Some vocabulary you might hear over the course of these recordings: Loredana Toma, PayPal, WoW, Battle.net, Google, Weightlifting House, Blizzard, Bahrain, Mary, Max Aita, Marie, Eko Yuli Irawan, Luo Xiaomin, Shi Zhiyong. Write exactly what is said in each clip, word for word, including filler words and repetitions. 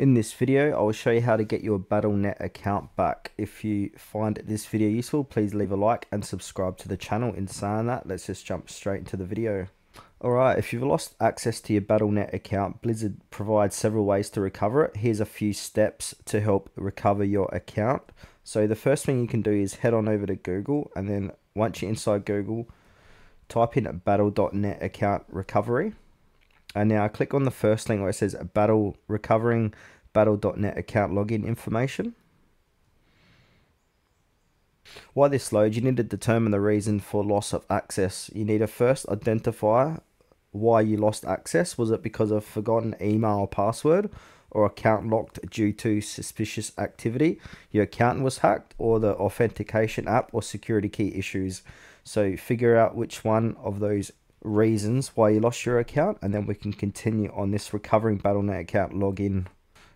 In this video, I will show you how to get your Battle dot net account back. If you find this video useful, please leave a like and subscribe to the channel. In saying that, let's just jump straight into the video. Alright, if you've lost access to your Battle dot net account, Blizzard provides several ways to recover it. Here's a few steps to help recover your account. So the first thing you can do is head on over to Google, and then once you're inside Google, type in Battle dot net account recovery. And now click on the first link where it says Battle Recovering Battle dot net Account Login Information. While this loads, you need to determine the reason for loss of access. You need to first identify why you lost access. Was it because of forgotten email or password, or account locked due to suspicious activity? Your account was hacked, or the authentication app or security key issues. So figure out which one of those reasons why you lost your account, and then we can continue on this recovering Battle dot net account login.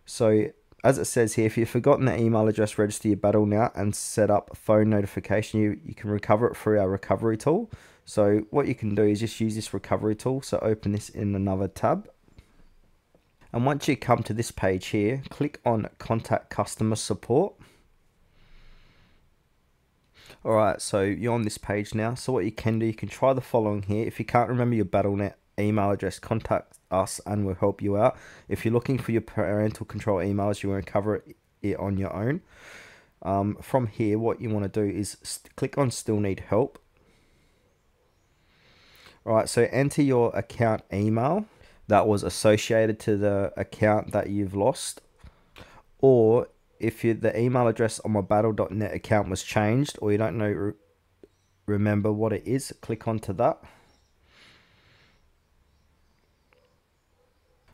So as it says here, if you've forgotten the email address, register your Battle dot net and set up a phone notification. You, you can recover it through our recovery tool. So what you can do is just use this recovery tool. So open this in another tab. And once you come to this page here, click on Contact Customer Support. Alright, so you're on this page now. So what you can do, you can try the following here. If you can't remember your Battle dot net email address, contact us and we'll help you out. If you're looking for your parental control emails, you will recover it on your own. Um, from here, what you want to do is click on Still Need Help. Alright, so enter your account email that was associated to the account that you've lost, or if you, the email address on my Battle dot net account was changed, or you don't know re remember what it is, click onto that.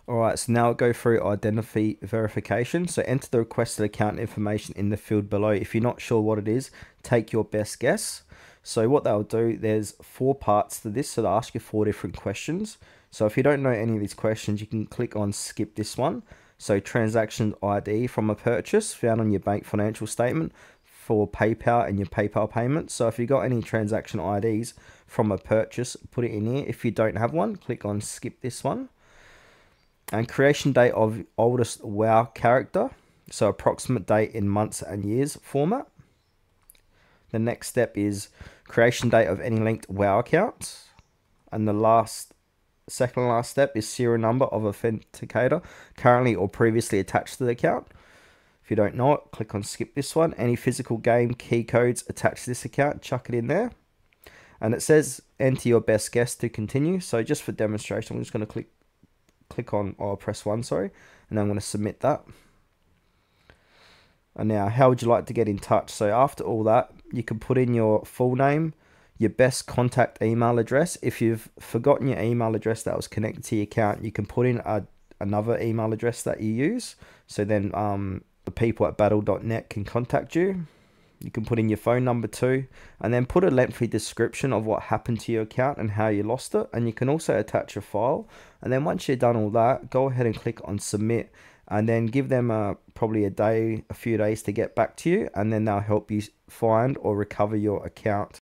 Alright, so now I'll go through identity verification. So enter the requested account information in the field below. If you're not sure what it is, take your best guess. So what they'll do, there's four parts to this, so they'll ask you four different questions. So if you don't know any of these questions, you can click on skip this one. So transaction I D from a purchase found on your bank financial statement for PayPal and your PayPal payments. So if you got any transaction I Ds from a purchase, put it in here. If you don't have one, click on skip this one. And creation date of oldest WoW character. So approximate date in months and years format. The next step is creation date of any linked WoW accounts. And the last Second last step is serial number of authenticator currently or previously attached to the account. If you don't know it, click on skip this one. Any physical game key codes attached to this account, chuck it in there. And it says enter your best guess to continue. So just for demonstration, I'm just going to click click on or press one, sorry, and I'm going to submit that. And now, how would you like to get in touch? So after all that, you can put in your full name, your best contact email address. If you've forgotten your email address that was connected to your account, you can put in a, another email address that you use. So then um, the people at Battle dot net can contact you. You can put in your phone number too, and then put a lengthy description of what happened to your account and how you lost it. And you can also attach a file. And then once you've done all that, go ahead and click on submit, and then give them a, probably a day, a few days to get back to you. And then they'll help you find or recover your account.